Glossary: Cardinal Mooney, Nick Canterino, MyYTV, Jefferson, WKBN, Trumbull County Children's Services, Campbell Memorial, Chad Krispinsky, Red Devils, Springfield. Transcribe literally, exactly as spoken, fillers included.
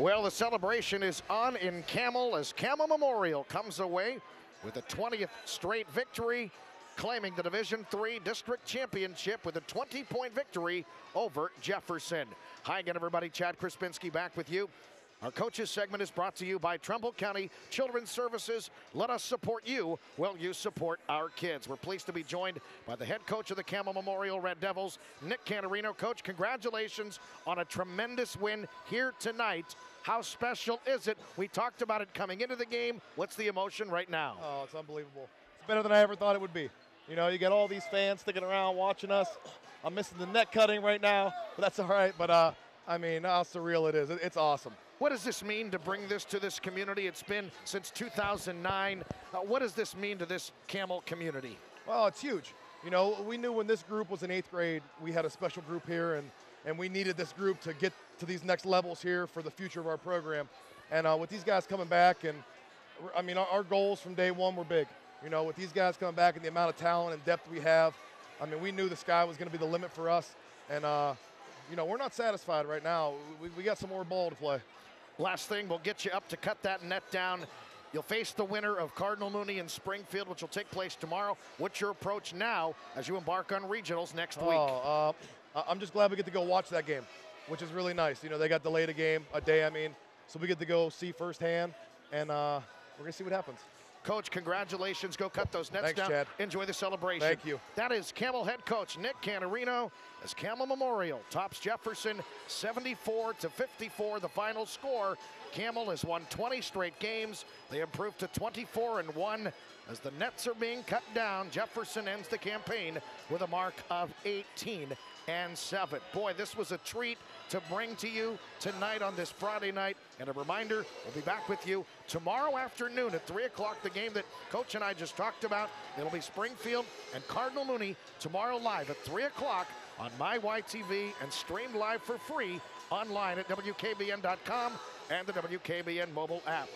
Well, the celebration is on in Campbell as Campbell Memorial comes away with a twentieth straight victory, claiming the Division three District Championship with a twenty point victory over Jefferson. Hi again, everybody. Chad Krispinsky back with you. Our coaches segment is brought to you by Trumbull County Children's Services. Let us support you while you support our kids. We're pleased to be joined by the head coach of the Campbell Memorial Red Devils, Nick Canterino. Coach, congratulations on a tremendous win here tonight. How special is it? We talked about it coming into the game. What's the emotion right now? Oh, it's unbelievable. It's better than I ever thought it would be. You know, you got all these fans sticking around watching us. I'm missing the net cutting right now, but that's all right. But, uh, I mean, how surreal it is. It's awesome. What does this mean to bring this to this community? It's been since two thousand nine. Uh, what does this mean to this Campbell community? Well, it's huge. You know, we knew when this group was in eighth grade, we had a special group here, and, and we needed this group to get to these next levels here for the future of our program. And uh, with these guys coming back, and I mean, our, our goals from day one were big. You know, with these guys coming back and the amount of talent and depth we have, I mean, we knew the sky was going to be the limit for us. And, uh, you know, we're not satisfied right now. We, we got some more ball to play. Last thing, we'll get you up to cut that net down. You'll face the winner of Cardinal Mooney in Springfield, which will take place tomorrow. What's your approach now as you embark on regionals next oh, week? Uh, I'm just glad we get to go watch that game, which is really nice. You know, they got delayed a game, a day, I mean. So we get to go see firsthand, and uh, we're going to see what happens. Coach, congratulations. Go cut those nets Thanks, down. Chad. Enjoy the celebration. Thank you. That is Campbell head coach Nick Canterino as Campbell Memorial tops Jefferson seventy-four to fifty-four, the final score. Campbell has won twenty straight games. They improved to twenty-four and one. As the nets are being cut down, Jefferson ends the campaign with a mark of eighteen and seven. Boy, this was a treat to bring to you tonight on this Friday night. And a reminder, we'll be back with you tomorrow afternoon at three o'clock, the game that Coach and I just talked about. It'll be Springfield and Cardinal Mooney tomorrow live at three o'clock on My Y T V and streamed live for free online at W K B N dot com and the W K B N mobile app.